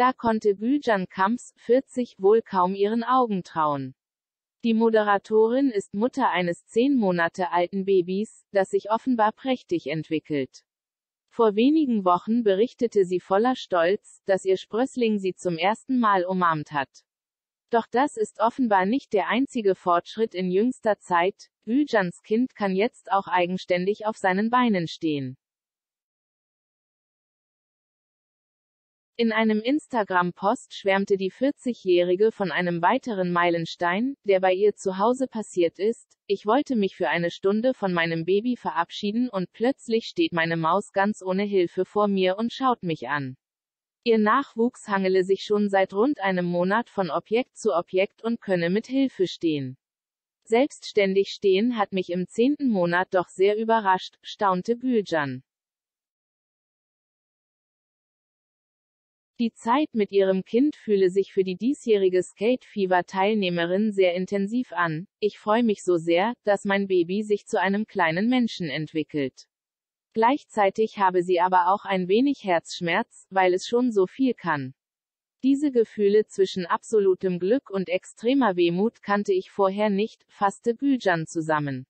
Da konnte Bujan Kamps, 40, wohl kaum ihren Augen trauen. Die Moderatorin ist Mutter eines 10 Monate alten Babys, das sich offenbar prächtig entwickelt. Vor wenigen Wochen berichtete sie voller Stolz, dass ihr Sprössling sie zum ersten Mal umarmt hat. Doch das ist offenbar nicht der einzige Fortschritt in jüngster Zeit. Bujans Kind kann jetzt auch eigenständig auf seinen Beinen stehen. In einem Instagram-Post schwärmte die 40-Jährige von einem weiteren Meilenstein, der bei ihr zu Hause passiert ist. Ich wollte mich für eine Stunde von meinem Baby verabschieden und plötzlich steht meine Maus ganz ohne Hilfe vor mir und schaut mich an. Ihr Nachwuchs hangele sich schon seit rund einem Monat von Objekt zu Objekt und könne mit Hilfe stehen. Selbstständig stehen hat mich im 10. Monat doch sehr überrascht, staunte Bujan. Die Zeit mit ihrem Kind fühle sich für die diesjährige Skate-Fever-Teilnehmerin sehr intensiv an. Ich freue mich so sehr, dass mein Baby sich zu einem kleinen Menschen entwickelt. Gleichzeitig habe sie aber auch ein wenig Herzschmerz, weil es schon so viel kann. Diese Gefühle zwischen absolutem Glück und extremer Wehmut kannte ich vorher nicht, fasste Bujan zusammen.